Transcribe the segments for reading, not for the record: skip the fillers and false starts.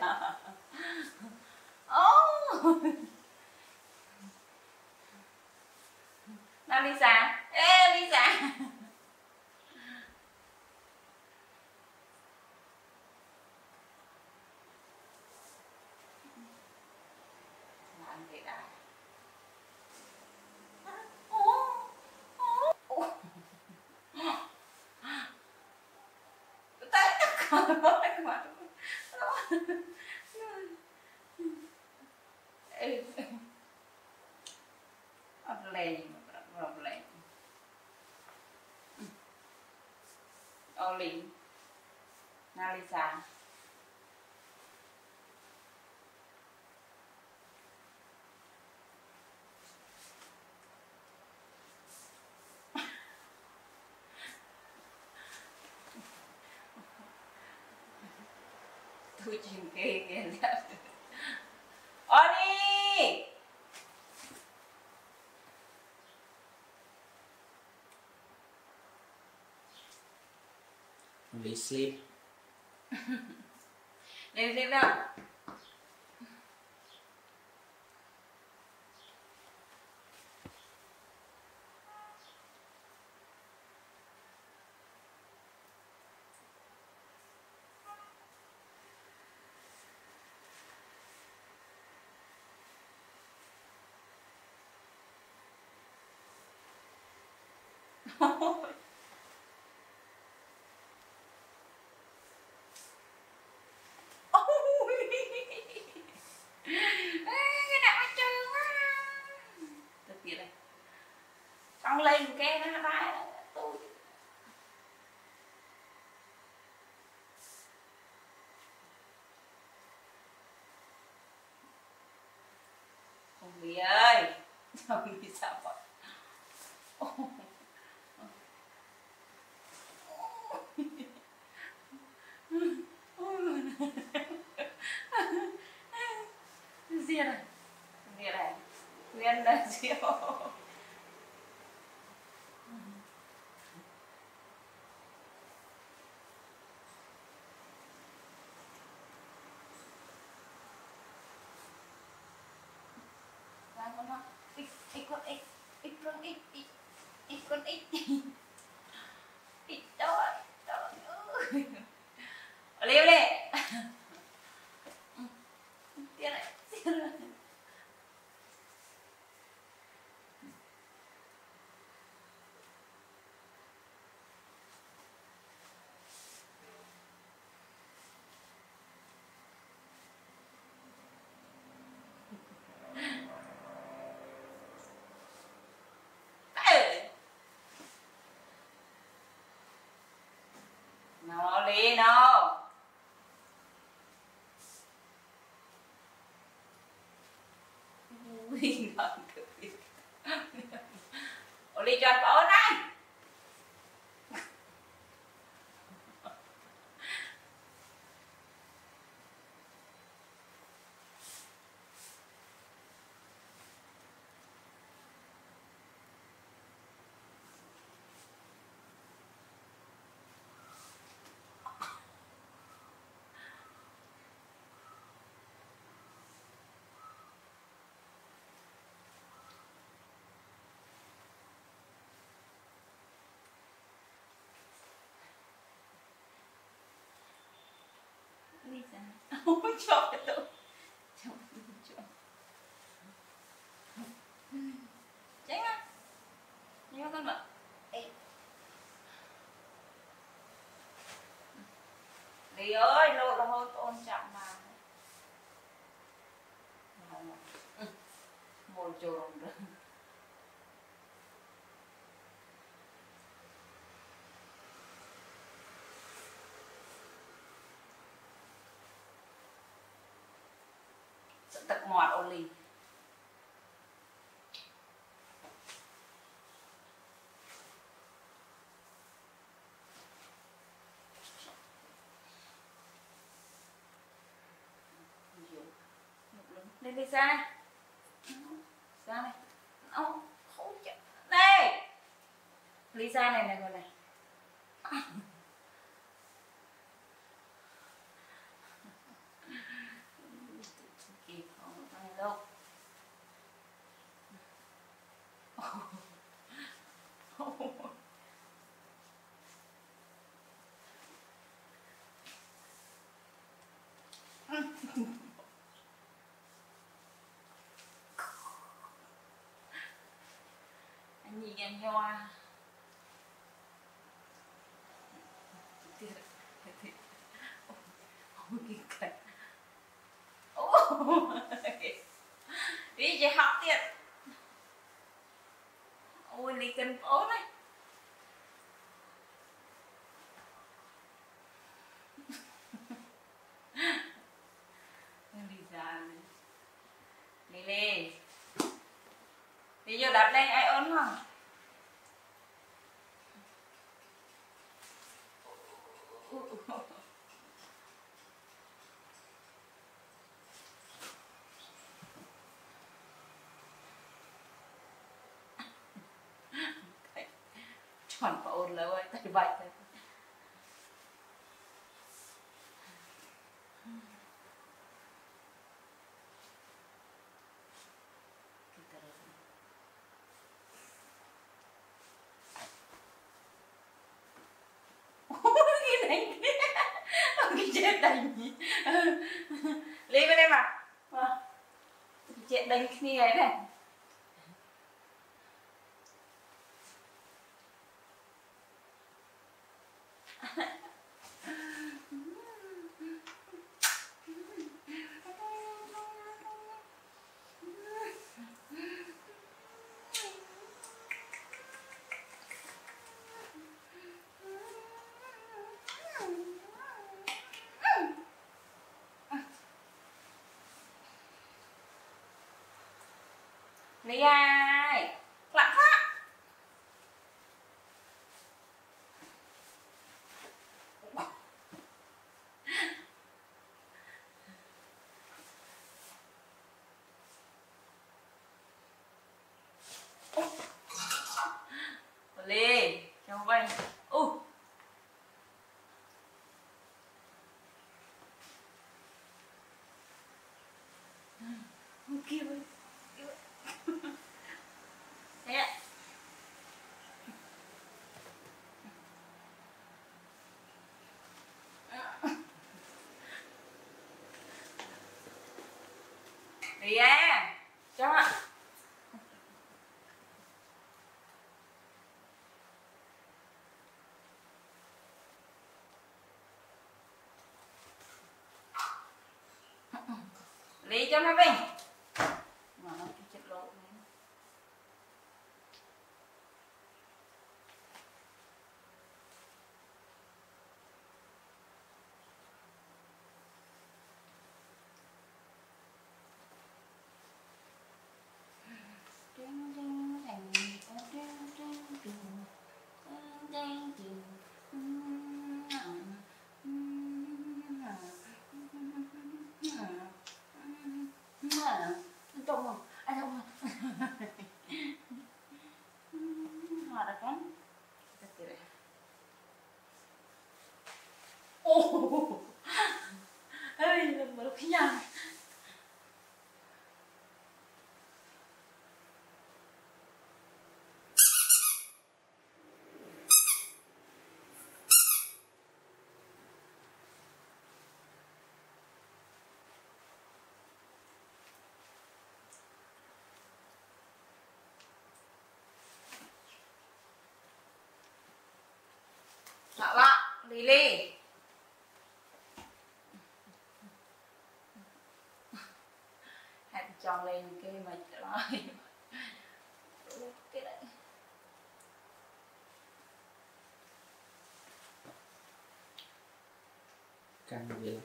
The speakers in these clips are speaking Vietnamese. down. Oh! Nào Lisa. Ê Lisa. Olly. Olly. Now Lisa. Tôi chìm kê kìa. Olly. They sleep. They sleep now. Con lên cái nó bay tôi. Ông Lily ơi, sao đi sao vậy? Zira, nguyên là zero. No, Lily, no. Ui, ngọt cực đi. Olly cho anh bỏ đây. Ôi trời ơi. Tránh á. Nhớ con mật. Lily ơi, lộ là hôn ôn chạm mà. Mồm trồn rồi. Tật mọt Olly. Lên đi ra. Ra này. Ông không chịu. Đây. Lisa này con này. kelebihan hewan. Đi về học thiệt. Ôi đi cần ốm này. Đi ra Lily. Đi vô đạp lên ai ốm không? Còn có ổn lâu ấy, tạch bạch thôi. Cái đánh kia, cái chết đánh kia. Lấy bên em à? Cái chết đánh kia ấy này. Này ai, lạ quá. Olly, chào bạn. Kêu đi ra, cho ạ. Đi cho nó bình. Mà nó cái chất lỗ này. Ơi, mà nó cái nhà. Lạ lạ, Lily. Chọn lên cái mà nói cái đấy. Căng vậy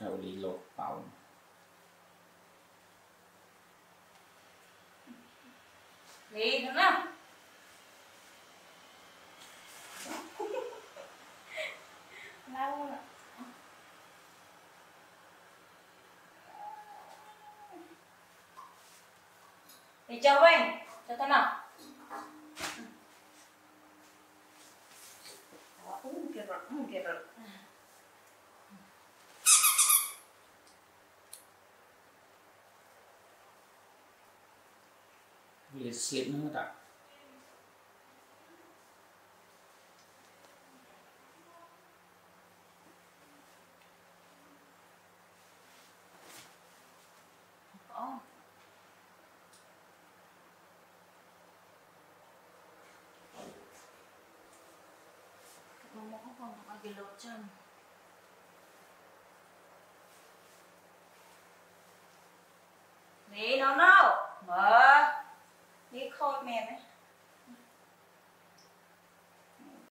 rồi đi lột bầu. Đi đúng không? Lâu rồi. Để cho anh, cho tao nào. Đó, kìa rồi liệt xịt nữa ta. kỷ lục cho mình.